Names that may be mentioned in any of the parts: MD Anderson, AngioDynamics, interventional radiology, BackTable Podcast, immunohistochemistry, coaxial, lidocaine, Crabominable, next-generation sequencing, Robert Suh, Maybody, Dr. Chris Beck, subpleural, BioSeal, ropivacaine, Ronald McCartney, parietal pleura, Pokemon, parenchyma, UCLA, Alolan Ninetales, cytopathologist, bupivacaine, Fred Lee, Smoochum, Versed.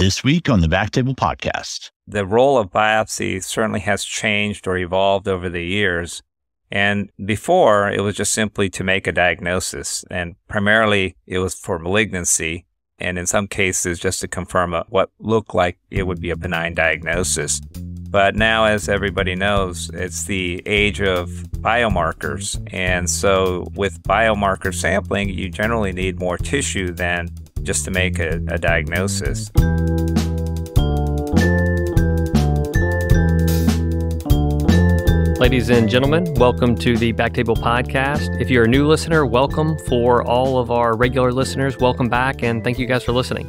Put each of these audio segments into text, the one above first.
This week on the BackTable Podcast. The role of biopsy certainly has changed or evolved over the years. And before, it was just simply to make a diagnosis. And primarily, it was for malignancy. And in some cases, just to confirm what looked like it would be a benign diagnosis. But now, as everybody knows, it's the age of biomarkers. And so with biomarker sampling, you generally need more tissue than just to make a diagnosis. Ladies and gentlemen, welcome to the BackTable Podcast. If you're a new listener, welcome. For all of our regular listeners, welcome back, and thank you guys for listening.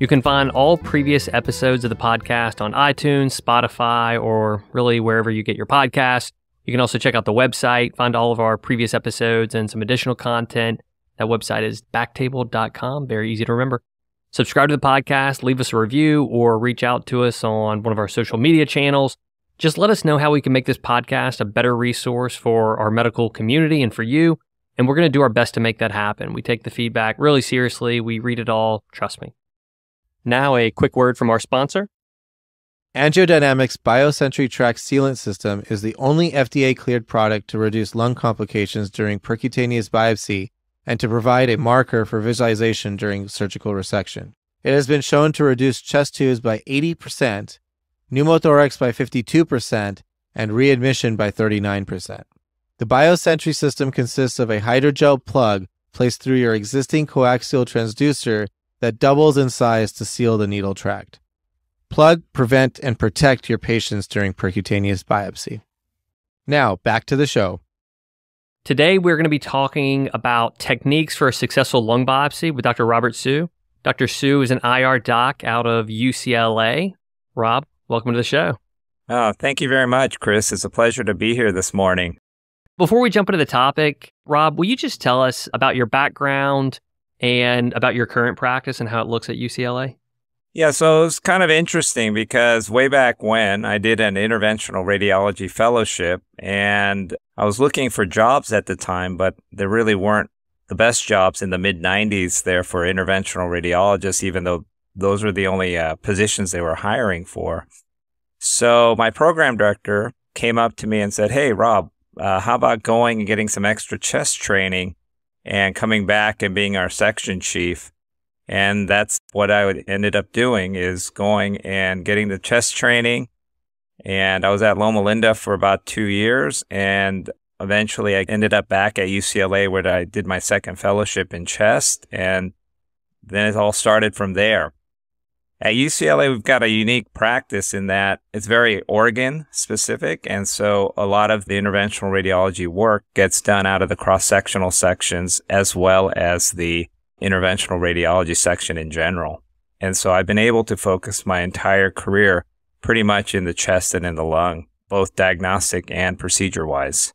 You can find all previous episodes of the podcast on iTunes, Spotify, or really wherever you get your podcast. You can also check out the website, find all of our previous episodes and some additional content. That website is backtable.com, very easy to remember. Subscribe to the podcast, leave us a review, or reach out to us on one of our social media channels. Just let us know how we can make this podcast a better resource for our medical community and for you, and we're going to do our best to make that happen. We take the feedback really seriously. We read it all. Trust me. Now, a quick word from our sponsor. AngioDynamics BioSentry Tract Sealant System is the only FDA-cleared product to reduce lung complications during percutaneous biopsy and to provide a marker for visualization during surgical resection. It has been shown to reduce chest tubes by 80%, pneumothorax by 52%, and readmission by 39%. The BioSentry system consists of a hydrogel plug placed through your existing coaxial transducer that doubles in size to seal the needle tract. Plug, prevent, and protect your patients during percutaneous biopsy. Now, back to the show. Today, we're going to be talking about techniques for a successful lung biopsy with Dr. Robert Suh. Dr. Suh is an IR doc out of UCLA. Rob, welcome to the show. Oh, thank you very much, Chris. It's a pleasure to be here this morning. Before we jump into the topic, Rob, will you just tell us about your background and about your current practice and how it looks at UCLA? Yeah, so it's kind of interesting because way back when I did an interventional radiology fellowship, and I was looking for jobs at the time, but there really weren't the best jobs in the mid-90s there for interventional radiologists, even though those were the only positions they were hiring for. So my program director came up to me and said, "Hey, Rob, how about going and getting some extra chest training and coming back and being our section chief?" And that's what I ended up doing, is going and getting the chest training. And I was at Loma Linda for about 2 years. And eventually I ended up back at UCLA, where I did my second fellowship in chest. And then it all started from there. At UCLA, we've got a unique practice in that it's very organ-specific, and so a lot of the interventional radiology work gets done out of the cross-sectional sections as well as the interventional radiology section in general. And so I've been able to focus my entire career pretty much in the chest and in the lung, both diagnostic and procedure-wise.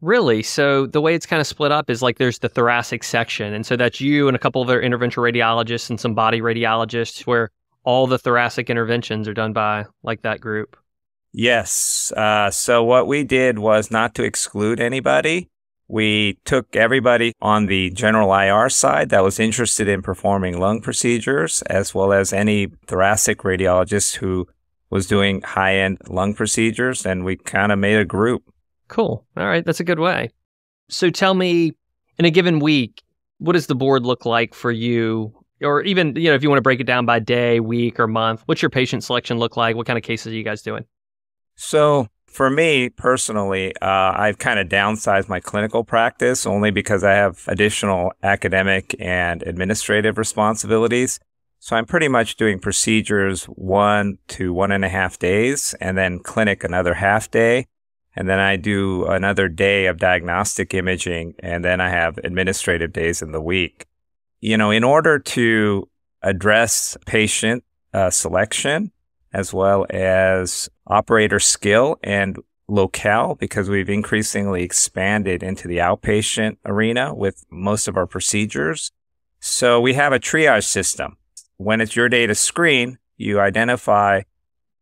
Really? So the way it's kind of split up is like there's the thoracic section, and so that's you and a couple of other interventional radiologists and some body radiologists where all the thoracic interventions are done by like that group. Yes. So what we did was not to exclude anybody. We took everybody on the general IR side that was interested in performing lung procedures, as well as any thoracic radiologist who was doing high-end lung procedures, and we kind of made a group. Cool. All right. That's a good way. So tell me, in a given week, what does the board look like for you? Or even, you know, if you want to break it down by day, week, or month, what's your patient selection look like? What kind of cases are you guys doing? So for me personally, I've kind of downsized my clinical practice only because I have additional academic and administrative responsibilities. So I'm pretty much doing procedures 1 to 1.5 days, and then clinic another half day. And then I do another day of diagnostic imaging, and then I have administrative days in the week. You know, in order to address patient selection, as well as operator skill and locale, because we've increasingly expanded into the outpatient arena with most of our procedures. So we have a triage system. When it's your day to screen, you identify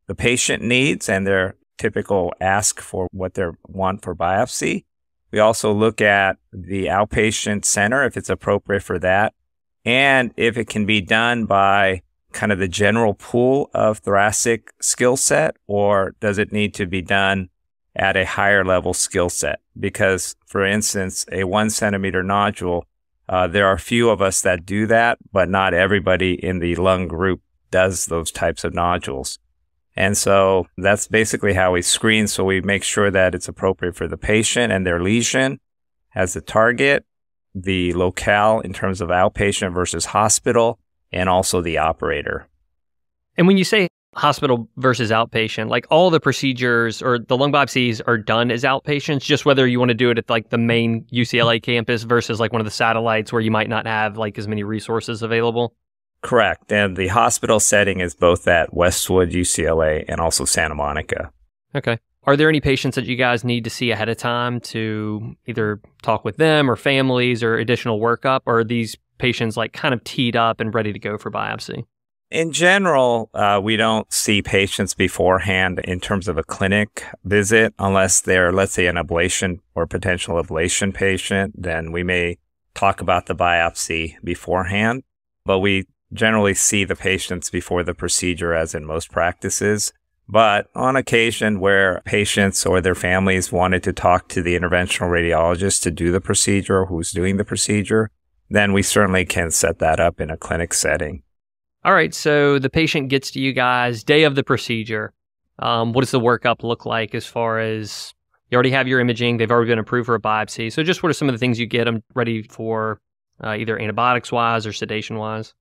the patient needs and their typical ask for what they want for biopsy. We also look at the outpatient center, if it's appropriate for that, and if it can be done by kind of the general pool of thoracic skill set, or does it need to be done at a higher level skill set? Because, for instance, a 1 centimeter nodule, there are few of us that do that, but not everybody in the lung group does those types of nodules. And so that's basically how we screen. So we make sure that it's appropriate for the patient and their lesion as the target, the locale in terms of outpatient versus hospital, and also the operator. And when you say hospital versus outpatient, like all the procedures or the lung biopsies are done as outpatients, just whether you want to do it at like the main UCLA campus versus like one of the satellites where you might not have like as many resources available? Correct. And the hospital setting is both at Westwood, UCLA, and also Santa Monica. Okay. Are there any patients that you guys need to see ahead of time to either talk with them or families or additional workup? Or are these patients like kind of teed up and ready to go for biopsy? In general, we don't see patients beforehand in terms of a clinic visit unless they're, let's say, an ablation or potential ablation patient. Then we may talk about the biopsy beforehand, but we generally see the patients before the procedure, as in most practices. But on occasion where patients or their families wanted to talk to the interventional radiologist to do the procedure or who's doing the procedure, then we certainly can set that up in a clinic setting. All right, so the patient gets to you guys day of the procedure. What does the workup look like as far as you already have your imaging, they've already been approved for a biopsy. So just what are some of the things you get them ready for, either antibiotics-wise or sedation-wise?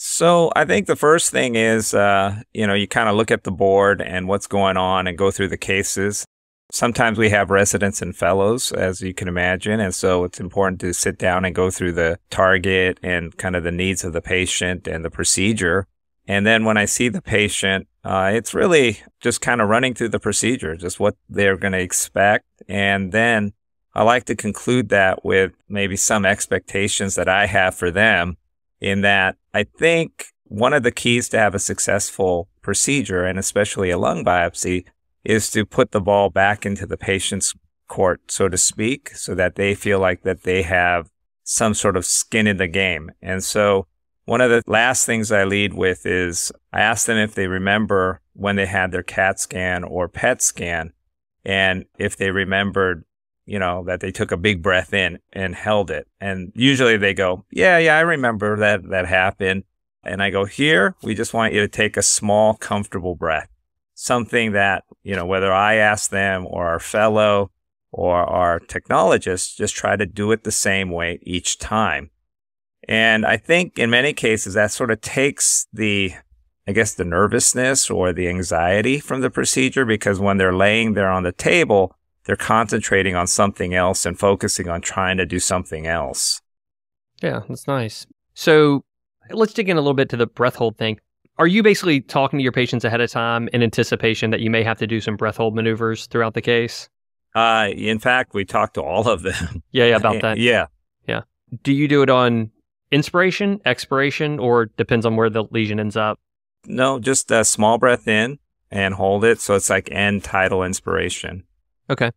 So I think the first thing is, you kind of look at the board and what's going on and go through the cases. Sometimes we have residents and fellows, as you can imagine. And so it's important to sit down and go through the target and kind of the needs of the patient and the procedure. And then when I see the patient, it's really just kind of running through the procedure, just what they're going to expect. And then I like to conclude that with maybe some expectations that I have for them, in that I think one of the keys to have a successful procedure, and especially a lung biopsy, is to put the ball back into the patient's court, so to speak, so that they feel like that they have some sort of skin in the game. And so one of the last things I lead with is I ask them if they remember when they had their CAT scan or PET scan, and if they remembered, that they took a big breath in and held it. And usually they go, yeah, I remember that happened. And I go, here, we just want you to take a small, comfortable breath. Something that, whether I ask them or our fellow or our technologist, just try to do it the same way each time. And I think in many cases, that sort of takes the nervousness or the anxiety from the procedure, because when they're laying there on the table, they're concentrating on something else and focusing on trying to do something else. Yeah, that's nice. So let's dig in a little bit to the breath hold thing. Are you basically talking to your patients ahead of time in anticipation that you may have to do some breath hold maneuvers throughout the case? In fact, we talk to all of them. Yeah, about that. Yeah. Do you do it on inspiration, expiration, or depends on where the lesion ends up? No, just a small breath in and hold it. So it's like end, tidal, inspiration. Okay.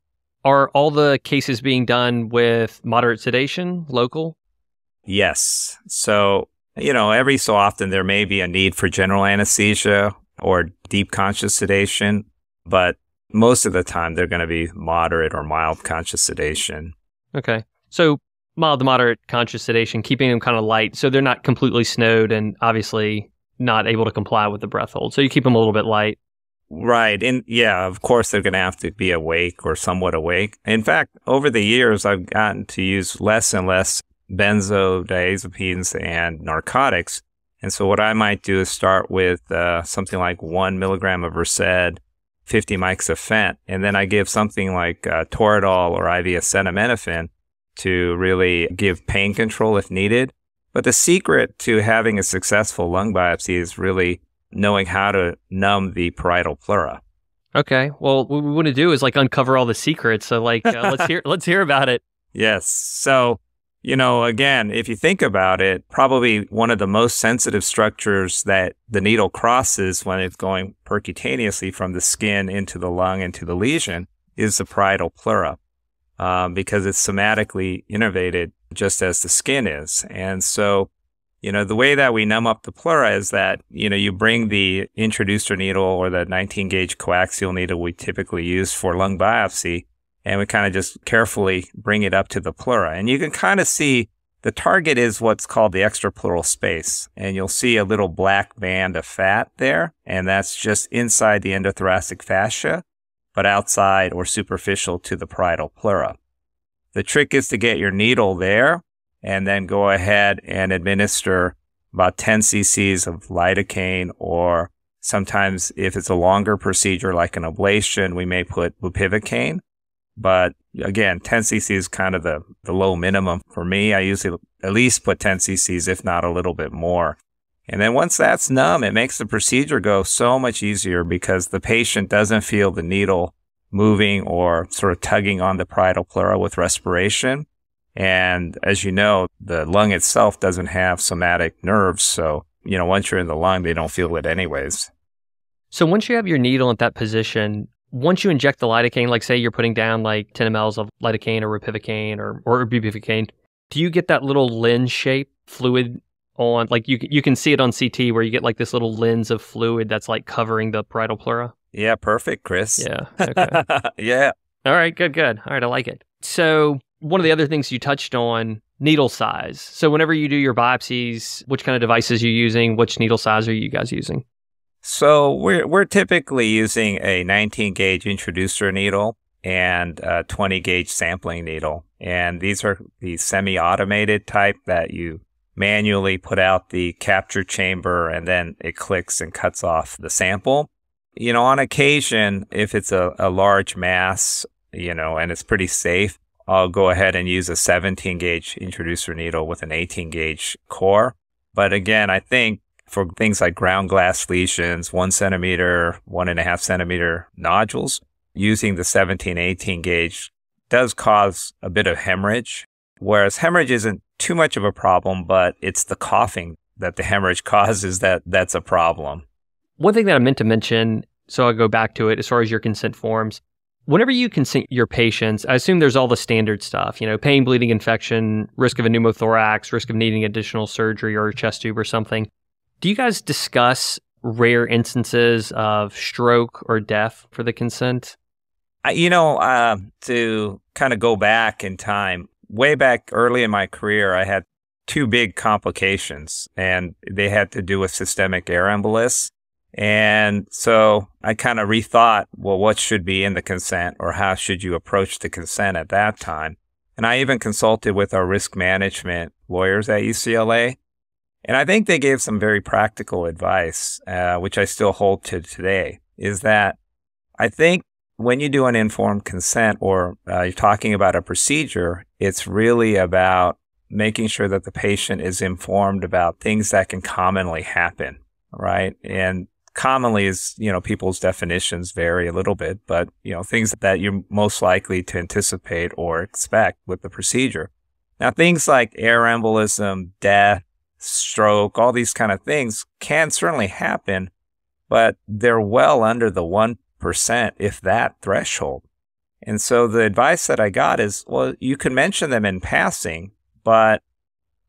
Are all the cases being done with moderate sedation, local? Yes. So, every so often there may be a need for general anesthesia or deep conscious sedation, but most of the time they're going to be moderate or mild conscious sedation. Okay. So mild to moderate conscious sedation, keeping them kind of light so they're not completely snowed and obviously not able to comply with the breath hold. So you keep them a little bit light. Right. And yeah, of course, they're going to have to be awake or somewhat awake. In fact, over the years, I've gotten to use less and less benzodiazepines and narcotics. And so what I might do is start with something like 1 milligram of Versed, 50 mics of Fent, and then I give something like Toradol or IV acetaminophen to really give pain control if needed. But the secret to having a successful lung biopsy is really knowing how to numb the parietal pleura. Okay. Well, what we want to do is uncover all the secrets. So let's hear about it. Yes. So, again, if you think about it, probably one of the most sensitive structures that the needle crosses when it's going percutaneously from the skin into the lung into the lesion is the parietal pleura, because it's somatically innervated just as the skin is. And so You know, the way that we numb up the pleura is that, you know, you bring the introducer needle or the 19-gauge coaxial needle we typically use for lung biopsy, and we kind of just carefully bring it up to the pleura. And you can kind of see the target is what's called the extrapleural space, and you'll see a little black band of fat there, and that's just inside the endothoracic fascia, but outside or superficial to the parietal pleura. The trick is to get your needle there, and then go ahead and administer about 10 cc's of lidocaine, or sometimes if it's a longer procedure like an ablation, we may put bupivacaine. But again, 10 cc is kind of the low minimum for me. I usually at least put 10 cc's, if not a little bit more. And then once that's numb, it makes the procedure go so much easier because the patient doesn't feel the needle moving or sort of tugging on the parietal pleura with respiration. And as you know, the lung itself doesn't have somatic nerves. So, you know, once you're in the lung, they don't feel it anyways. So once you have your needle at that position, once you inject the lidocaine, like say you're putting down like 10 mLs of lidocaine or ropivacaine or bupivacaine, do you get that little lens shape fluid on, like you can see it on CT where you get like this little lens of fluid that's like covering the parietal pleura? Yeah, perfect, Chris. Yeah. Okay. Yeah. All right, good. All right, I like it. So one of the other things you touched on, needle size. So whenever you do your biopsies, which kind of devices are you using? Which needle size are you guys using? So we're typically using a 19-gauge introducer needle and a 20-gauge sampling needle. And these are the semi-automated type that you manually put out the capture chamber and then it clicks and cuts off the sample. You know, on occasion, if it's a large mass, you know, and it's pretty safe, I'll go ahead and use a 17-gauge introducer needle with an 18-gauge core. But again, I think for things like ground glass lesions, 1 centimeter, 1.5 centimeter nodules, using the 17, 18-gauge does cause a bit of hemorrhage, whereas hemorrhage isn't too much of a problem, but it's the coughing that the hemorrhage causes that's a problem. One thing that I meant to mention, so I'll go back to it as far as your consent forms. Whenever you consent your patients, I assume there's all the standard stuff, you know, pain, bleeding, infection, risk of a pneumothorax, risk of needing additional surgery or a chest tube or something. Do you guys discuss rare instances of stroke or death for the consent? You know, to kind of go back in time, way back early in my career, I had 2 big complications, and they had to do with systemic air embolics. And so I kind of rethought, well, what should be in the consent or how should you approach the consent at that time? And I even consulted with our risk management lawyers at UCLA. And I think they gave some very practical advice, which I still hold to today, is that I think when you do an informed consent or you're talking about a procedure, it's really about making sure that the patient is informed about things that can commonly happen, right? And commonly is, you know, people's definitions vary a little bit, but, you know, things that you're most likely to anticipate or expect with the procedure. Now, things like air embolism, death, stroke, all these kind of things can certainly happen, but they're well under the 1%, if that, threshold. And so the advice that I got is, well, you can mention them in passing, but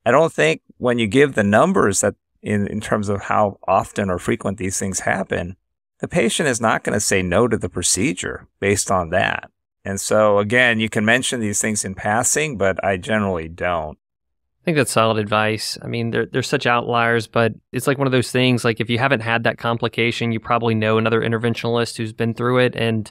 I don't think when you give the numbers that in terms of how often or frequent these things happen, the patient is not going to say no to the procedure based on that. And so again, you can mention these things in passing, but I generally don't. I think that's solid advice. I mean, they're such outliers, but it's like one of those things, like if you haven't had that complication, you probably know another interventionalist who's been through it. And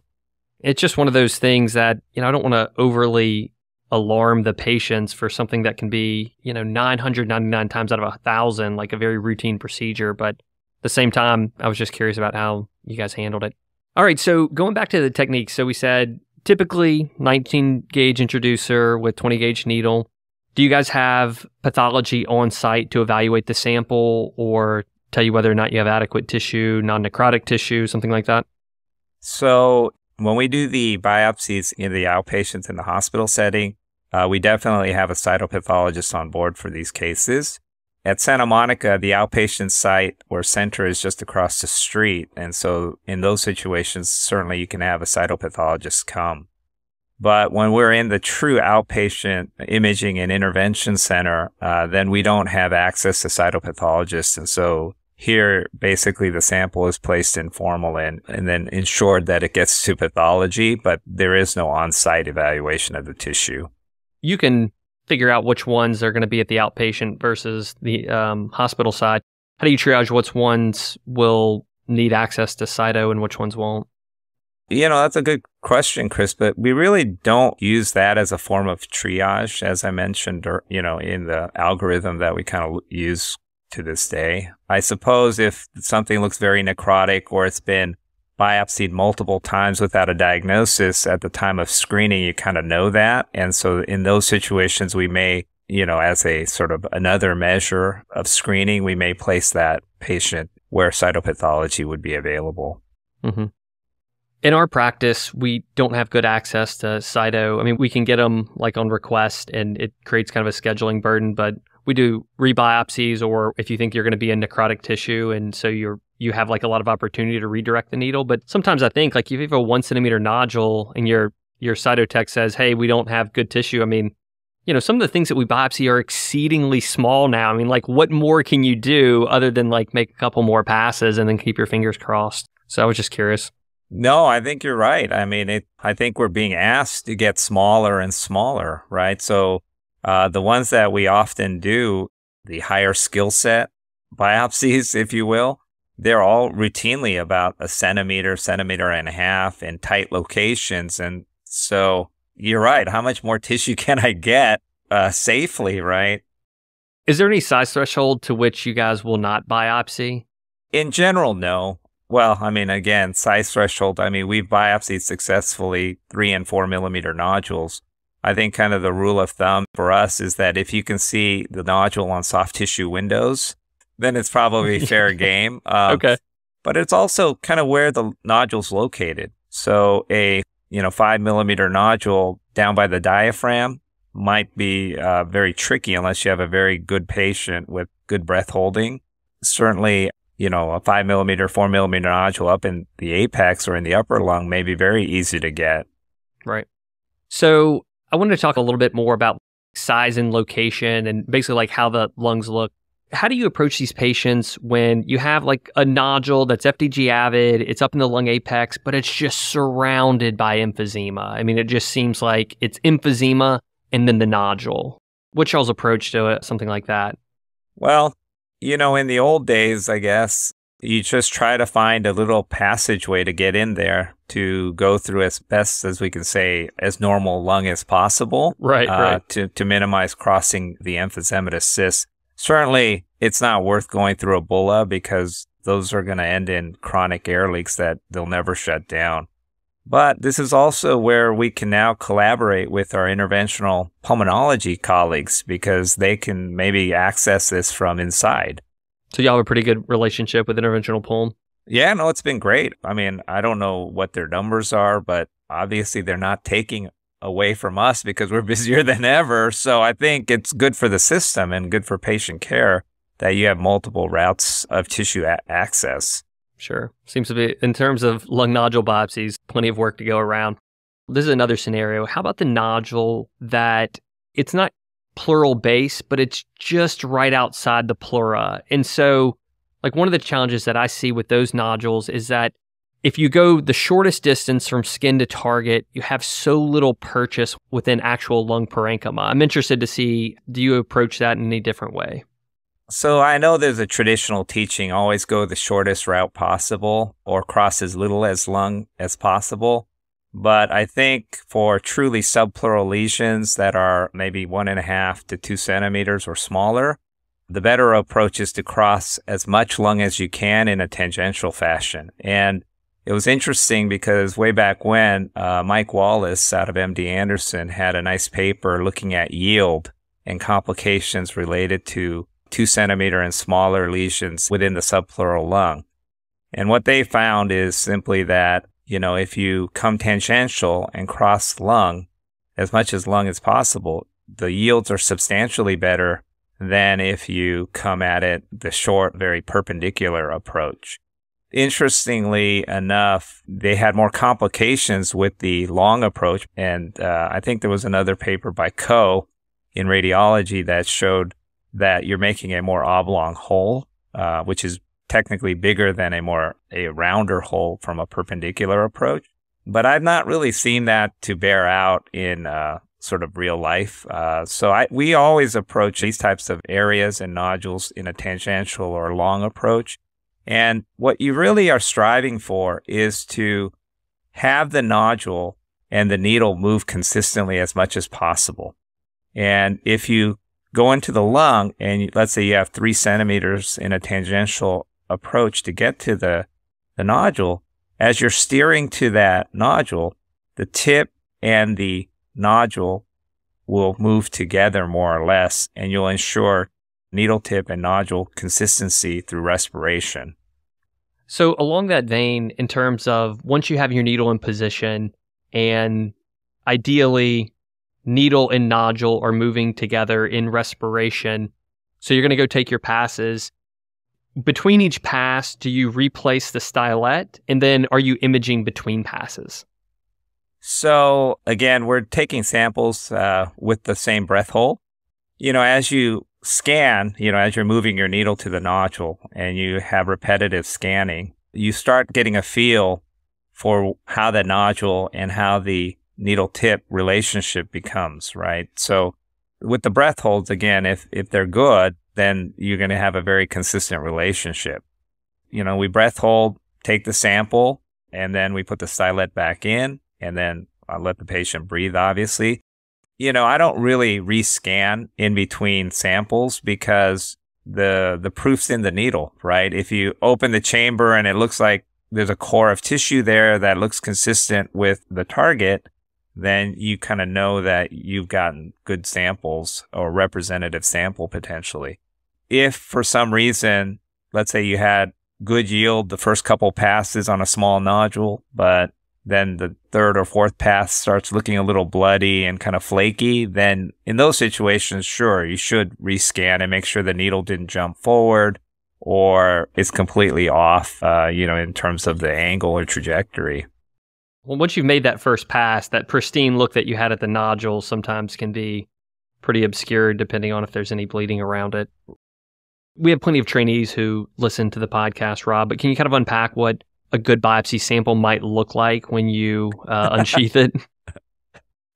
it's just one of those things that, you know, I don't want to overly alarm the patients for something that can be, you know, 999 times out of 1,000, like a very routine procedure. But at the same time, I was just curious about how you guys handled it. All right. So going back to the techniques. So we said typically 19-gauge introducer with 20-gauge needle. Do you guys have pathology on site to evaluate the sample or tell you whether or not you have adequate tissue, non-necrotic tissue, something like that? So when we do the biopsies in the outpatients in the hospital setting, we definitely have a cytopathologist on board for these cases. At Santa Monica, the outpatient site or center is just across the street. And so in those situations, certainly you can have a cytopathologist come. But when we're in the true outpatient imaging and intervention center, then we don't have access to cytopathologists. And so here, basically, the sample is placed in formalin and then ensured that it gets to pathology, but there is no on-site evaluation of the tissue. You can figure out which ones are going to be at the outpatient versus the hospital side. How do you triage which ones will need access to cyto and which ones won't? You know, that's a good question, Chris, but we really don't use that as a form of triage, as I mentioned, or, you know, in the algorithm that we kind of use to this day. I suppose if something looks very necrotic or it's been biopsied multiple times without a diagnosis at the time of screening, you kind of know that. And so in those situations, we may, you know, as a sort of another measure of screening, we may place that patient where cytopathology would be available. Mm-hmm. In our practice, we don't have good access to cyto. I mean, we can get them like on request and it creates kind of a scheduling burden, but we do rebiopsies, or if you think you're going to be in necrotic tissue and so you have like a lot of opportunity to redirect the needle. But sometimes I think like if you have a 1 centimeter nodule and your cyto tech says, hey, we don't have good tissue. I mean, you know, some of the things that we biopsy are exceedingly small now. I mean, like what more can you do other than like make a couple more passes and then keep your fingers crossed? So I was just curious. No, I think you're right. I mean, I think we're being asked to get smaller and smaller, right? So the ones that we often do, the higher skill set biopsies, if you will, they're all routinely about a centimeter, centimeter and a half in tight locations. And so you're right. How much more tissue can I get safely, right? Is there any size threshold to which you guys will not biopsy? In general, no. Well, I mean, again, size threshold. I mean, we've biopsied successfully 3 and 4 millimeter nodules. I think kind of the rule of thumb for us is that if you can see the nodule on soft tissue windows, then it's probably fair game. Okay. But it's also kind of where the nodule's located. So a, you know, 5 millimeter nodule down by the diaphragm might be very tricky unless you have a very good patient with good breath holding. Certainly, you know, a 5 millimeter, 4 millimeter nodule up in the apex or in the upper lung may be very easy to get. Right. So I wanted to talk a little bit more about size and location and basically like how the lungs look. How do you approach these patients when you have like a nodule that's FDG avid, it's up in the lung apex, but it's just surrounded by emphysema? I mean, it just seems like it's emphysema and then the nodule. What's y'all's approach to it, something like that? Well, you know, in the old days, I guess, you just try to find a little passageway to get in there to go through as best as we can say, as normal lung as possible. Right, right. To minimize crossing the emphysematous cyst. Certainly, it's not worth going through a bulla because those are going to end in chronic air leaks that they'll never shut down. But this is also where we can now collaborate with our interventional pulmonology colleagues because they can maybe access this from inside. So y'all have a pretty good relationship with interventional pulm? Yeah, no, it's been great. I mean, I don't know what their numbers are, but obviously they're not taking away from us because we're busier than ever. So I think it's good for the system and good for patient care that you have multiple routes of tissue access. Sure. Seems to be, in terms of lung nodule biopsies, plenty of work to go around. This is another scenario. How about the nodule that it's not pleural base, but it's just right outside the pleura? And so, like, one of the challenges that I see with those nodules is that if you go the shortest distance from skin to target, you have so little purchase within actual lung parenchyma. I'm interested to see, do you approach that in any different way? So I know there's a traditional teaching, always go the shortest route possible or cross as little as lung as possible. But I think for truly subpleural lesions that are maybe 1.5 to 2 centimeters or smaller, the better approach is to cross as much lung as you can in a tangential fashion. And it was interesting because way back when, Mike Wallace out of MD Anderson had a nice paper looking at yield and complications related to 2 centimeter and smaller lesions within the subpleural lung. And what they found is simply that, you know, if you come tangential and cross lung, as much as lung as possible, the yields are substantially better than if you come at it the short, very perpendicular approach. Interestingly enough, they had more complications with the long approach. And I think there was another paper by Coe in radiology that showed that you're making a more oblong hole, which is technically bigger than a rounder hole from a perpendicular approach. But I've not really seen that to bear out in sort of real life. So we always approach these types of areas and nodules in a tangential or long approach. And what you really are striving for is to have the nodule and the needle move consistently as much as possible. And if you go into the lung and let's say you have 3 centimeters in a tangential approach to get to the nodule, as you're steering to that nodule, the tip and the nodule will move together more or less, and you'll ensure needle tip and nodule consistency through respiration. So along that vein, in terms of once you have your needle in position and ideally needle and nodule are moving together in respiration, so you're going to go take your passes. Between each pass, do you replace the stylet? And then are you imaging between passes? So again, we're taking samples with the same breath hole. You know, as you scan, you know, as you're moving your needle to the nodule and you have repetitive scanning, you start getting a feel for how the nodule and how the needle tip relationship becomes, right? So with the breath holds, again, if they're good, then you're going to have a very consistent relationship. You know, we breath hold, take the sample, and then we put the stylet back in, and then I let the patient breathe, obviously. You know, I don't really rescan in between samples because the proof's in the needle, right? If you open the chamber and it looks like there's a core of tissue there that looks consistent with the target, then you kind of know that you've gotten good samples or representative sample potentially. If for some reason, let's say you had good yield the first couple passes on a small nodule, but then the third or fourth pass starts looking a little bloody and kind of flaky, then in those situations, sure, you should rescan and make sure the needle didn't jump forward or it's completely off, you know, in terms of the angle or trajectory. Well, once you've made that first pass, that pristine look that you had at the nodule sometimes can be pretty obscured depending on if there's any bleeding around it. We have plenty of trainees who listen to the podcast, Rob, but can you kind of unpack what a good biopsy sample might look like when you unsheath it?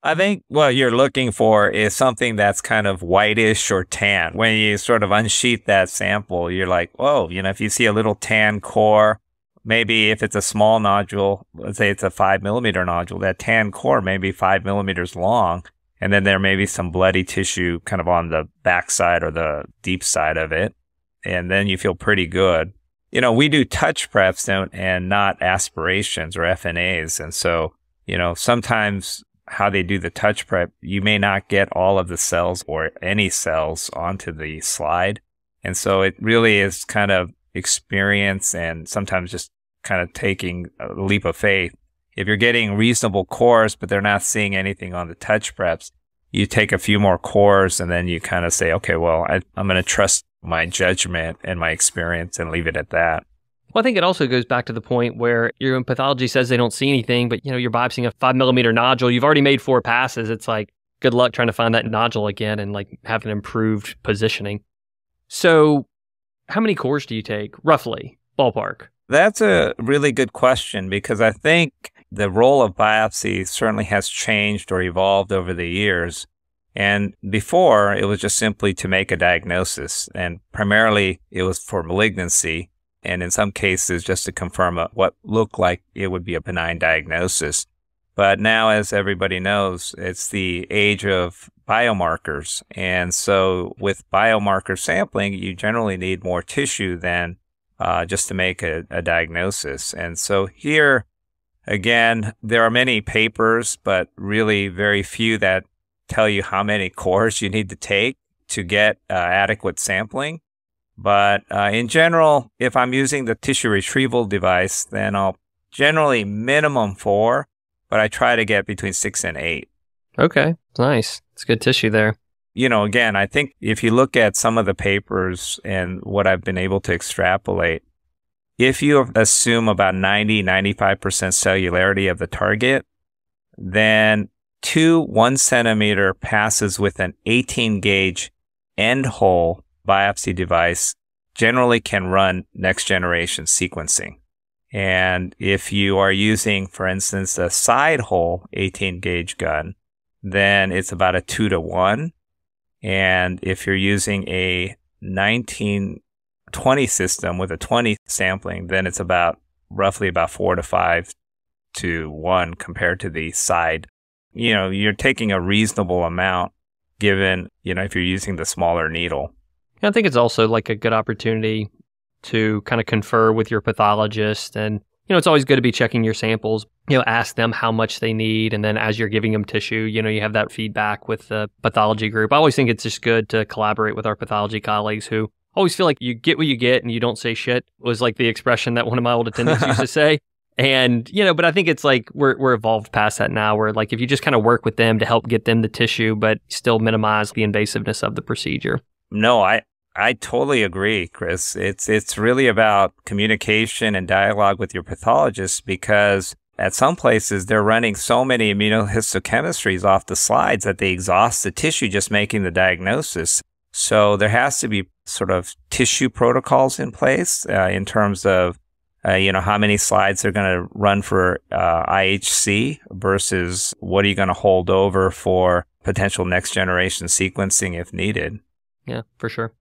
I think what you're looking for is something that's kind of whitish or tan. When you sort of unsheath that sample, you're like, oh, you know, if you see a little tan core, maybe if it's a small nodule, let's say it's a 5 millimeter nodule, that tan core may be 5 millimeters long, and then there may be some bloody tissue kind of on the backside or the deep side of it, and then you feel pretty good. You know, we do touch preps and not aspirations or FNAs, and so, you know, sometimes how they do the touch prep, you may not get all of the cells or any cells onto the slide, and so it really is kind of experience and sometimes just kind of taking a leap of faith. If you're getting reasonable cores, but they're not seeing anything on the touch preps, you take a few more cores and then you kind of say, okay, well, I'm going to trust my judgment and my experience and leave it at that. Well, I think it also goes back to the point where your pathology says they don't see anything, but you know, you're biopsying a 5 millimeter nodule. You've already made 4 passes. It's like, good luck trying to find that nodule again and like have an improved positioning. So how many cores do you take, roughly, ballpark? That's a really good question because I think the role of biopsy certainly has changed or evolved over the years. And before, it was just simply to make a diagnosis. And primarily, it was for malignancy. And in some cases, just to confirm what looked like it would be a benign diagnosis. But now, as everybody knows, it's the age of biomarkers. And so with biomarker sampling, you generally need more tissue than just to make a diagnosis. And so here, again, there are many papers, but really very few that tell you how many cores you need to take to get adequate sampling. But in general, if I'm using the tissue retrieval device, then I'll generally minimum 4. But I try to get between 6 and 8. Okay, nice. It's good tissue there. You know, again, I think if you look at some of the papers and what I've been able to extrapolate, if you assume about 90, 95% cellularity of the target, then 2 1-centimeter passes with an 18-gauge end hole biopsy device generally can run next-generation sequencing. And if you are using, for instance, a side hole 18-gauge gun, then it's about a 2 to 1. And if you're using a 1920 system with a 20 sampling, then it's about roughly about 4 to 5 to 1 compared to the side. You know, you're taking a reasonable amount given, you know, if you're using the smaller needle. I think it's also like a good opportunity to kind of confer with your pathologist. And, you know, it's always good to be checking your samples, you know, ask them how much they need. And then as you're giving them tissue, you know, you have that feedback with the pathology group. I always think it's just good to collaborate with our pathology colleagues who always feel like you get what you get and you don't say shit was like the expression that one of my old attendants used to say. And, you know, but I think it's like we're evolved past that now where like if you just kind of work with them to help get them the tissue, but still minimize the invasiveness of the procedure. No, I totally agree, Chris. It's really about communication and dialogue with your pathologist because at some places they're running so many immunohistochemistries off the slides that they exhaust the tissue just making the diagnosis. So there has to be sort of tissue protocols in place in terms of you know, how many slides they're going to run for IHC versus what are you going to hold over for potential next generation sequencing if needed. Yeah, for sure.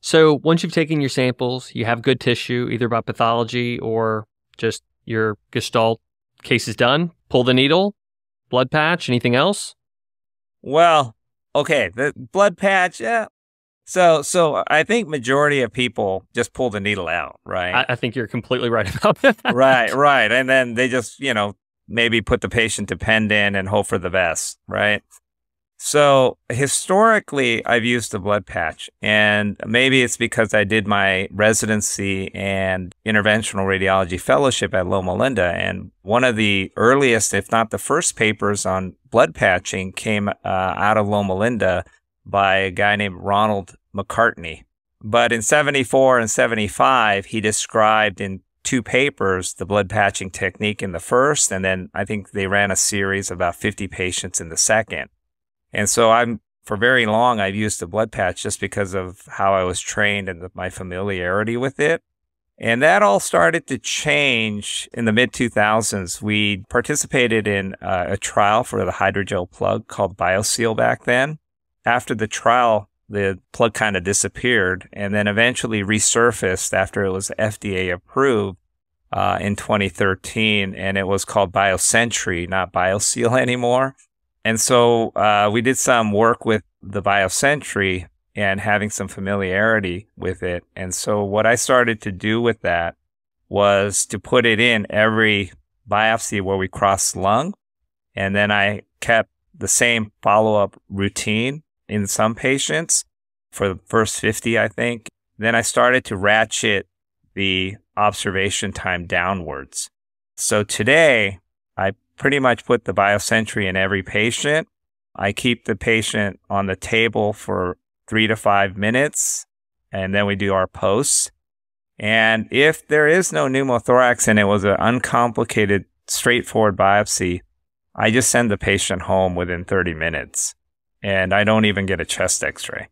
So once you've taken your samples, you have good tissue, either by pathology or just your gestalt case is done, pull the needle, blood patch, anything else? Well, okay, the blood patch, yeah. So I think majority of people just pull the needle out, right? I think you're completely right about that. Right. And then they just, you know, maybe put the patient to pend in and hope for the best, right? So historically, I've used the blood patch. And maybe it's because I did my residency and interventional radiology fellowship at Loma Linda. And one of the earliest, if not the first papers on blood patching came out of Loma Linda by a guy named Ronald McCartney. But in 74 and 75, he described in 2 papers the blood patching technique in the first, and then I think they ran a series of about 50 patients in the second. And so for very long, I've used the blood patch just because of how I was trained and my familiarity with it. And that all started to change in the mid-2000s. We participated in a trial for the hydrogel plug called BioSeal back then. After the trial, the plug kind of disappeared and then eventually resurfaced after it was FDA approved in 2013. And it was called BioSentry, not BioSeal anymore. And so we did some work with the BioSentry and having some familiarity with it. And so what I started to do with that was to put it in every biopsy where we crossed lung. And then I kept the same follow-up routine in some patients for the first 50, I think. Then I started to ratchet the observation time downwards. So today, I pretty much put the BioSentry in every patient. I keep the patient on the table for 3 to 5 minutes, and then we do our posts. And if there is no pneumothorax and it was an uncomplicated, straightforward biopsy, I just send the patient home within 30 minutes, and I don't even get a chest x-ray.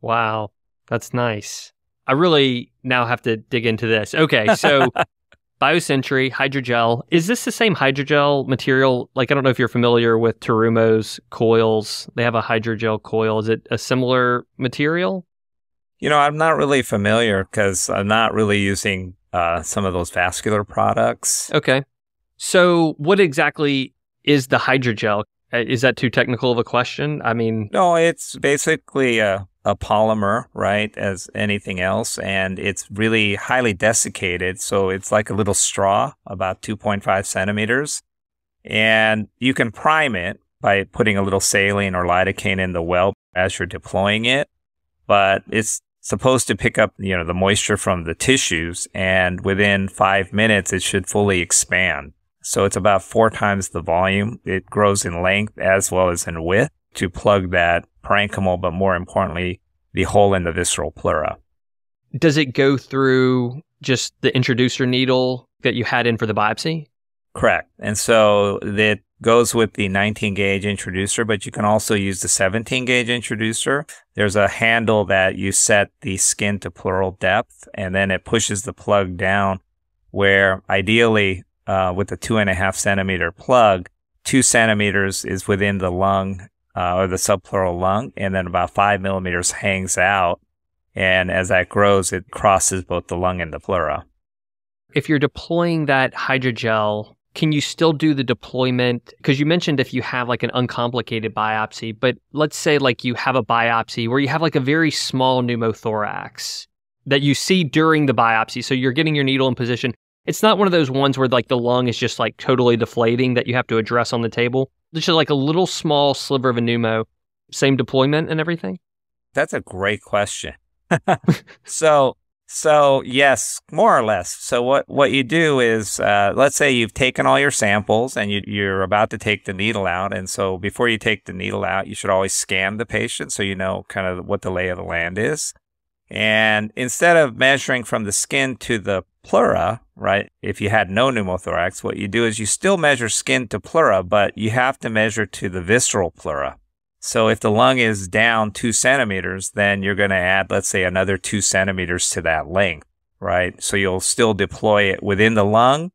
Wow, that's nice. I really now have to dig into this. Okay, so BioSentry, hydrogel. Is this the same hydrogel material? Like, I don't know if you're familiar with Terumo's coils. They have a hydrogel coil. Is it a similar material? You know, I'm not really familiar because I'm not really using some of those vascular products. Okay. So what exactly is the hydrogel? Is that too technical of a question? I mean... No, it's basically a polymer, right, as anything else, and it's really highly desiccated, so it's like a little straw, about 2.5 centimeters, and you can prime it by putting a little saline or lidocaine in the well as you're deploying it, but it's supposed to pick up, you know, the moisture from the tissues, and within 5 minutes, it should fully expand. So it's about 4 times the volume. It grows in length as well as in width to plug that parenchymal, but more importantly, the hole in the visceral pleura. Does it go through just the introducer needle that you had in for the biopsy? Correct. And so that goes with the 19-gauge introducer, but you can also use the 17-gauge introducer. There's a handle that you set the skin to pleural depth, and then it pushes the plug down where ideally with a 2.5 centimeter plug, 2 centimeters is within the lung or the subpleural lung, and then about 5 millimeters hangs out. And as that grows, it crosses both the lung and the pleura. If you're deploying that hydrogel, can you still do the deployment? Because you mentioned if you have like an uncomplicated biopsy, but let's say like you have a biopsy where you have like a very small pneumothorax that you see during the biopsy. So you're getting your needle in position. It's not one of those ones where like the lung is just like totally deflating that you have to address on the table. It's just like a little small sliver of a pneumo, same deployment and everything. That's a great question. So yes, more or less. So what you do is, let's say you've taken all your samples and you're about to take the needle out. And so before you take the needle out, you should always scan the patient so you know kind of what the lay of the land is. And instead of measuring from the skin to the pleura, right, if you had no pneumothorax, what you do is you still measure skin to pleura, but you have to measure to the visceral pleura. So if the lung is down 2 centimeters, then you're going to add, let's say, another 2 centimeters to that length, right? So you'll still deploy it within the lung,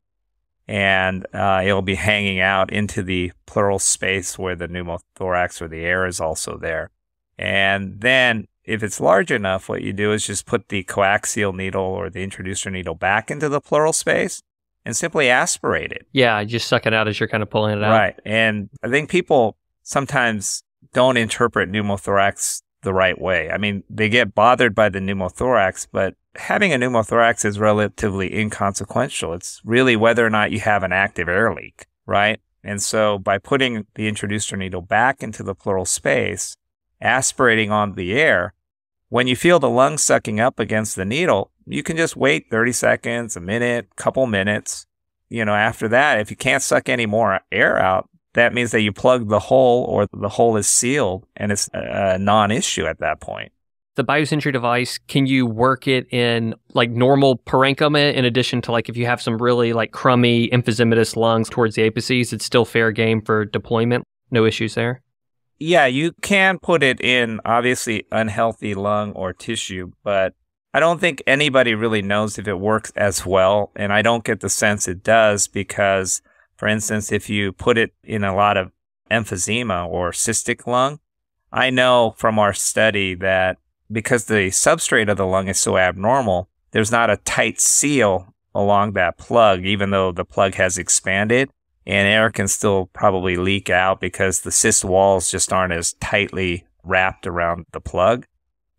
and it'll be hanging out into the pleural space where the pneumothorax or the air is also there. And then if it's large enough, what you do is just put the coaxial needle or the introducer needle back into the pleural space and simply aspirate it. Yeah, just suck it out as you're kind of pulling it out. Right, and I think people sometimes don't interpret pneumothorax the right way. I mean, they get bothered by the pneumothorax, but having a pneumothorax is relatively inconsequential. It's really whether or not you have an active air leak, right? And so by putting the introducer needle back into the pleural space, aspirating on the air, when you feel the lung sucking up against the needle, you can just wait 30 seconds, a minute, couple minutes. You know, after that, if you can't suck any more air out, that means that you plug the hole or the hole is sealed and it's a non-issue at that point. The BioSentry device, can you work it in like normal parenchyma in addition to like if you have some really like crummy emphysematous lungs towards the apices, it's still fair game for deployment? No issues there? Yeah, you can put it in obviously unhealthy lung or tissue, but I don't think anybody really knows if it works as well. And I don't get the sense it does because, for instance, if you put it in a lot of emphysema or cystic lung, I know from our study that because the substrate of the lung is so abnormal, there's not a tight seal along that plug, even though the plug has expanded, and air can still probably leak out because the cyst walls just aren't as tightly wrapped around the plug.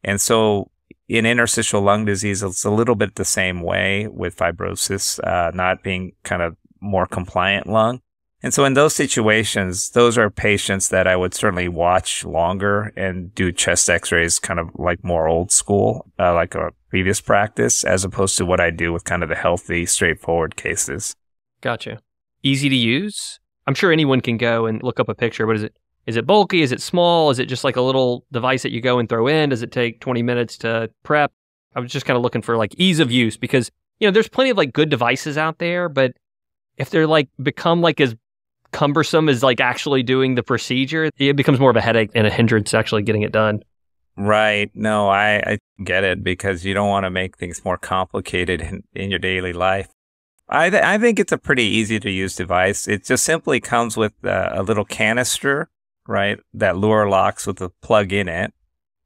And so in interstitial lung disease, it's a little bit the same way with fibrosis, not being kind of more compliant lung. And so in those situations, those are patients that I would certainly watch longer and do chest x-rays kind of like more old school, like a previous practice, as opposed to what I do with kind of the healthy, straightforward cases. Gotcha. Easy to use? I'm sure anyone can go and look up a picture, but is it bulky? Is it small? Is it just like a little device that you go and throw in? Does it take 20 minutes to prep? I was just kind of looking for like ease of use because, you know, there's plenty of like good devices out there, but if they're like become like as cumbersome as like actually doing the procedure, it becomes more of a headache and a hindrance to actually getting it done. Right. No, I get it because you don't want to make things more complicated in your daily life. I think it's a pretty easy to use device. It just simply comes with a little canister, right, that lure locks with a plug in it.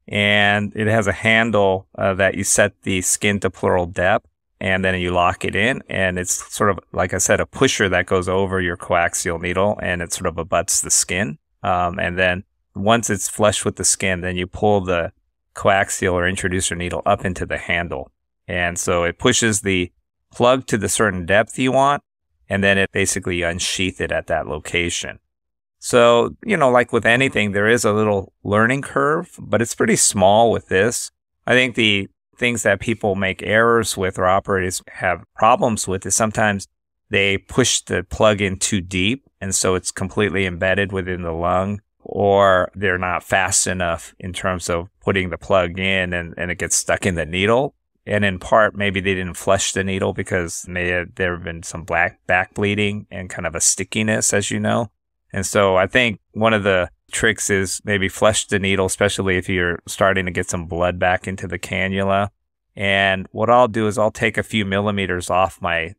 And it has a handle that you set the skin to pleural depth. And then you lock it in, and it's sort of, like I said, a pusher that goes over your coaxial needle, and it sort of abuts the skin. And then once it's flush with the skin, then you pull the coaxial or introducer needle up into the handle. And so it pushes the plug to the certain depth you want, and then it basically unsheath it at that location. So, you know, like with anything, there is a little learning curve, but it's pretty small with this. I think the things that people make errors with or operators have problems with is sometimes they push the plug in too deep, and so it's completely embedded within the lung, or they're not fast enough in terms of putting the plug in and it gets stuck in the needle. And in part, maybe they didn't flush the needle because there have been some back bleeding and kind of a stickiness, as you know. And so I think one of the tricks is maybe flush the needle, especially if you're starting to get some blood back into the cannula. And what I'll do is I'll take a few millimeters off my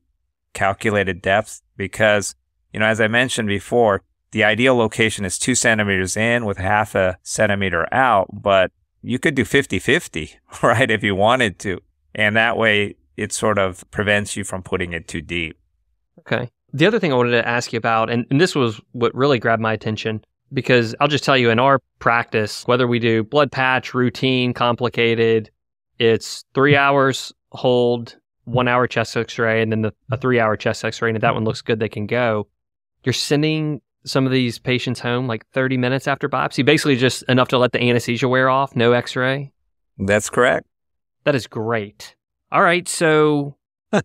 calculated depth because, you know, as I mentioned before, the ideal location is 2 centimeters in with half a centimeter out, but you could do 50-50, right, if you wanted to. And that way it sort of prevents you from putting it too deep. Okay. The other thing I wanted to ask you about, and this was what really grabbed my attention, because I'll just tell you in our practice, whether we do blood patch, routine, complicated, it's 3 hours hold, 1 hour chest x-ray, and then a 3 hour chest x-ray. And if that one looks good, they can go. You're sending some of these patients home like 30 minutes after biopsy, basically just enough to let the anesthesia wear off, no x-ray? That's correct. That is great. All right, so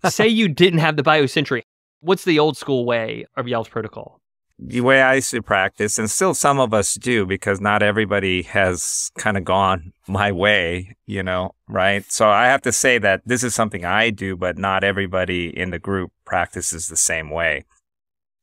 say you didn't have the BioSentry. What's the old school way of y'all's protocol? The way I used to practice, and still some of us do, because not everybody has kind of gone my way, you know, right? So I have to say that this is something I do, but not everybody in the group practices the same way.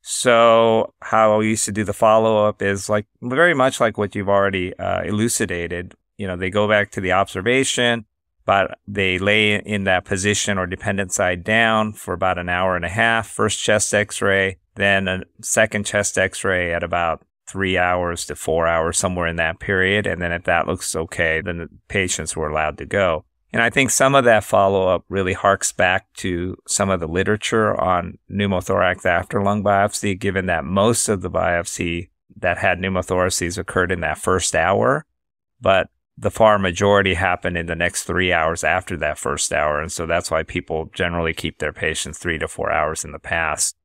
So how we used to do the follow-up is like very much like what you've already elucidated. You know, they go back to the observation, but they lay in that position or dependent side down for about an hour and a half, first chest x-ray, then a second chest x-ray at about 3 hours to 4 hours, somewhere in that period. And then if that looks okay, then the patients were allowed to go. And I think some of that follow-up really harks back to some of the literature on pneumothorax after lung biopsy, given that most of the biopsy that had pneumothoraces occurred in that first hour, but the far majority happened in the next 3 hours after that first hour. And so that's why people generally keep their patients 3 to 4 hours in the past.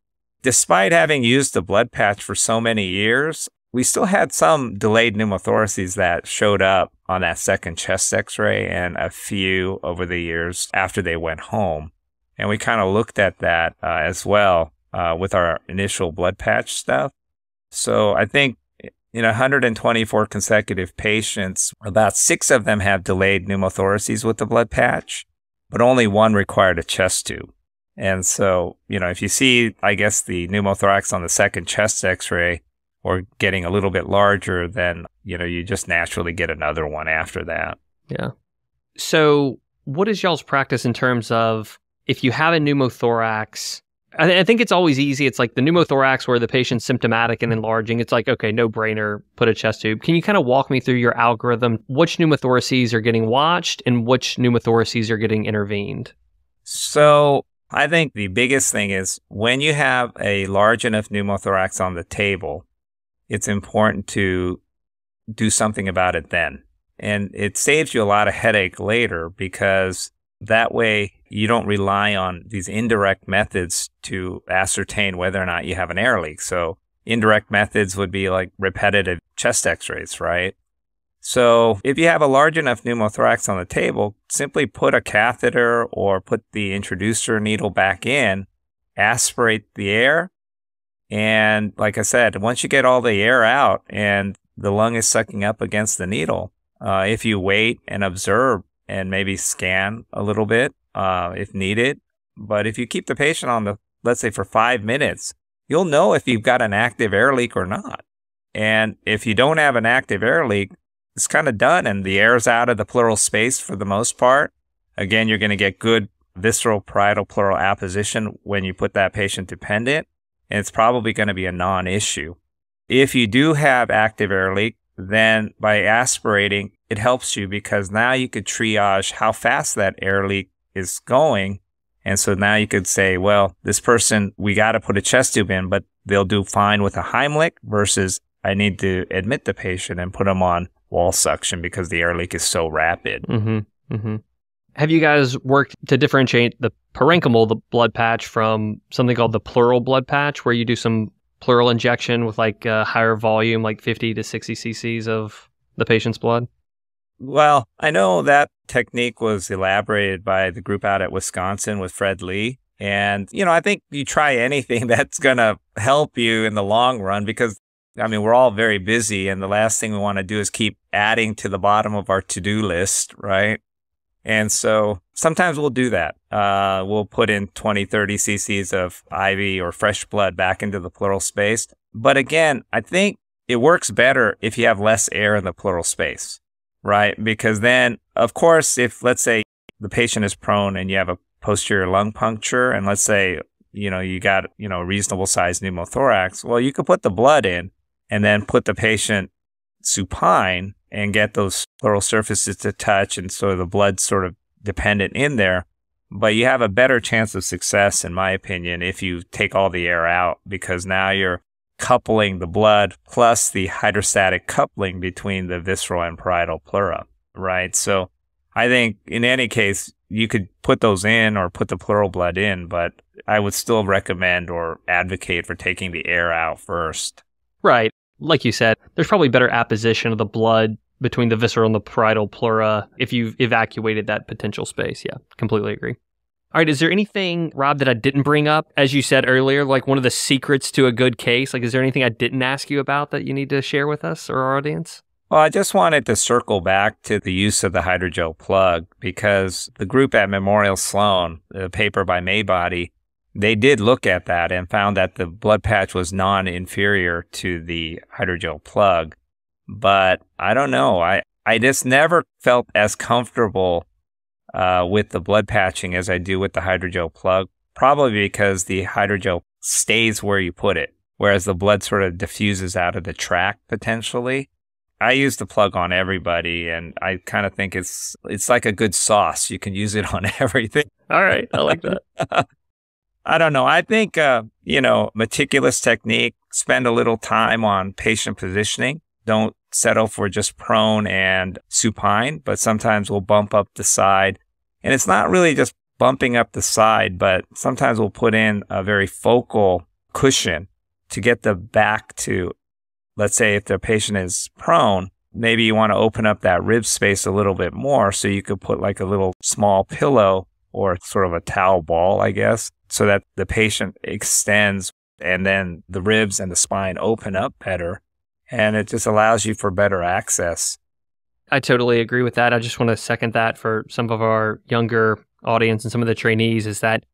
Despite having used the blood patch for so many years, we still had some delayed pneumothoraces that showed up on that second chest x-ray and a few over the years after they went home. And we kind of looked at that as well with our initial blood patch stuff. So I think in 124 consecutive patients, about 6 of them have delayed pneumothoraces with the blood patch, but only 1 required a chest tube. And so, you know, if you see, I guess, the pneumothorax on the second chest x-ray, or getting a little bit larger, then, you know, you just naturally get another one after that. Yeah. So what is y'all's practice in terms of if you have a pneumothorax? I think it's always easy. It's like the pneumothorax where the patient's symptomatic and enlarging. It's like, okay, no brainer, put a chest tube. Can you kind of walk me through your algorithm? Which pneumothoraces are getting watched and which pneumothoraces are getting intervened? So I think the biggest thing is when you have a large enough pneumothorax on the table, it's important to do something about it then. And it saves you a lot of headache later because that way you don't rely on these indirect methods to ascertain whether or not you have an air leak. So indirect methods would be like repetitive chest x-rays, right? So if you have a large enough pneumothorax on the table, simply put a catheter or put the introducer needle back in, aspirate the air. And like I said, once you get all the air out and the lung is sucking up against the needle, if you wait and observe and maybe scan a little bit if needed, but if you keep the patient on the, let's say for 5 minutes, you'll know if you've got an active air leak or not. And if you don't have an active air leak, it's kind of done and the air's out of the pleural space for the most part. Again, you're going to get good visceral parietal pleural apposition when you put that patient dependent. And it's probably going to be a non-issue. If you do have active air leak, then by aspirating, it helps you because now you could triage how fast that air leak is going. And so now you could say, well, this person, we got to put a chest tube in, but they'll do fine with a Heimlich versus I need to admit the patient and put them on wall suction because the air leak is so rapid. Mm-hmm, mm-hmm. Have you guys worked to differentiate the parenchymal, the blood patch, from something called the pleural blood patch, where you do some pleural injection with like a higher volume, like 50 to 60 cc's of the patient's blood? Well, I know that technique was elaborated by the group out at Wisconsin with Fred Lee. And, you know, I think you try anything that's going to help you in the long run because, I mean, we're all very busy. And the last thing we want to do is keep adding to the bottom of our to-do list, right? And so sometimes we'll do that. We'll put in 20, 30 cc's of IV or fresh blood back into the pleural space. But again, I think it works better if you have less air in the pleural space, right? Because then, of course, if let's say the patient is prone and you have a posterior lung puncture, and let's say, you know, you got, you know, reasonable sized pneumothorax, well, you could put the blood in and then put the patient supine and get those pleural surfaces to touch, and so the blood's sort of dependent in there. But you have a better chance of success, in my opinion, if you take all the air out, because now you're coupling the blood plus the hydrostatic coupling between the visceral and parietal pleura, right? So I think in any case, you could put those in or put the pleural blood in, but I would still recommend or advocate for taking the air out first. Right. Like you said, there's probably better apposition of the blood between the visceral and the parietal pleura if you've evacuated that potential space. Yeah, completely agree. All right, is there anything, Rob, that I didn't bring up? As you said earlier, like one of the secrets to a good case, like is there anything I didn't ask you about that you need to share with us or our audience? Well, I just wanted to circle back to the use of the hydrogel plug, because the group at Memorial Sloan, the paper by Maybody, they did look at that and found that the blood patch was non-inferior to the hydrogel plug. But I don't know, I just never felt as comfortable with the blood patching as I do with the hydrogel plug, probably because the hydrogel stays where you put it, whereas the blood sort of diffuses out of the tract potentially. I use the plug on everybody, and I kind of think it's like a good sauce. You can use it on everything. All right, I like that. I don't know. I think, you know, meticulous technique, spend a little time on patient positioning. Don't settle for just prone and supine, but sometimes we'll bump up the side. And it's not really just bumping up the side, but sometimes we'll put in a very focal cushion to get the back to, let's say if the patient is prone, maybe you want to open up that rib space a little bit more. So you could put like a little small pillow or sort of a towel ball, I guess, so that the patient extends and then the ribs and the spine open up better. And it just allows you for better access. I totally agree with that. I just want to second that for some of our younger audience and some of the trainees, is that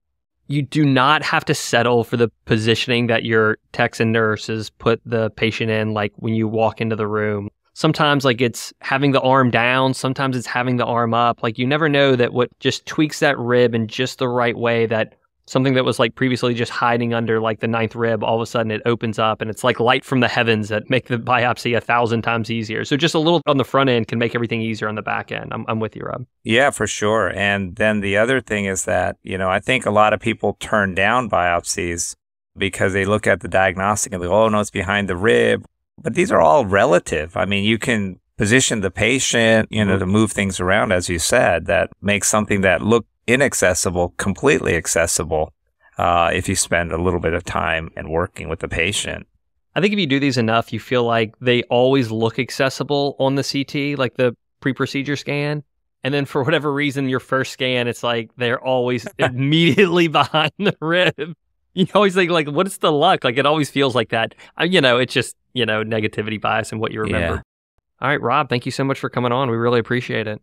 you do not have to settle for the positioning that your techs and nurses put the patient in, like when you walk into the room. Sometimes like it's having the arm down, sometimes it's having the arm up. Like you never know that what just tweaks that rib in just the right way, that something that was like previously just hiding under like the ninth rib, all of a sudden it opens up, and it's like light from the heavens that make the biopsy 1,000 times easier. So just a little on the front end can make everything easier on the back end. I'm with you, Rob. Yeah, for sure. And then the other thing is that, you know, I think a lot of people turn down biopsies because they look at the diagnostic and they go, oh no, it's behind the rib. But these are all relative. I mean, you can position the patient, you know, to move things around, as you said, that makes something that looked inaccessible completely accessible if you spend a little bit of time and working with the patient. I think if you do these enough, you feel like they always look accessible on the CT, like the pre-procedure scan. And then for whatever reason, your first scan, it's like they're always immediately behind the rib. You always think like, what's the luck? Like it always feels like that. You know, it's just, you know, negativity bias and what you remember. Yeah. All right, Rob, thank you so much for coming on. We really appreciate it.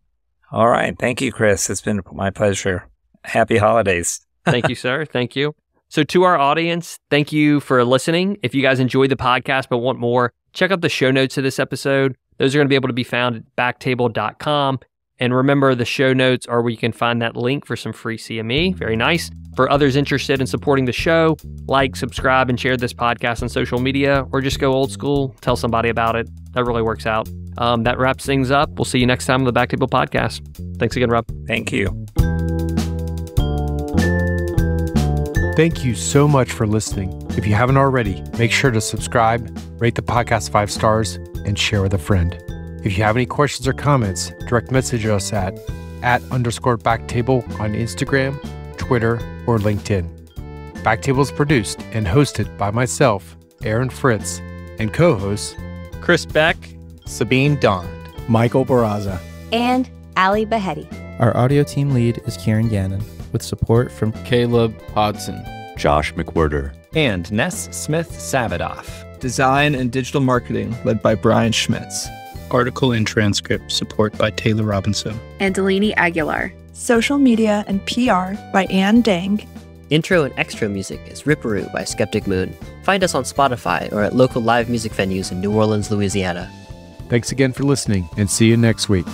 All right. Thank you, Chris. It's been my pleasure. Happy holidays. Thank you, sir. Thank you. So to our audience, thank you for listening. If you guys enjoyed the podcast but want more, check out the show notes of this episode. Those are going to be able to be found at backtable.com. And remember, the show notes are where you can find that link for some free CME. Very nice. For others interested in supporting the show, like, subscribe, and share this podcast on social media, or just go old school, tell somebody about it. That really works out. That wraps things up. We'll see you next time on the Backtable Podcast. Thanks again, Rob. Thank you. Thank you so much for listening. If you haven't already, make sure to subscribe, rate the podcast 5 stars, and share with a friend. If you have any questions or comments, direct message us at @_backtable on Instagram, Twitter, or LinkedIn. Backtable is produced and hosted by myself, Aaron Fritz, and co-hosts Chris Beck, Sabine Dond, Michael Barraza, and Ali Behetti. Our audio team lead is Kieran Gannon, with support from Caleb Hodson, Josh McWhirter, and Ness Smith-Savadoff. Design and digital marketing led by Brian Schmitz. article and transcript support by Taylor Robinson. And Delaney Aguilar. Social media and PR by Ann Dang. Intro and extra music is Ripperoo by Skeptic Moon. Find us on Spotify or at local live music venues in New Orleans, Louisiana. Thanks again for listening, and see you next week.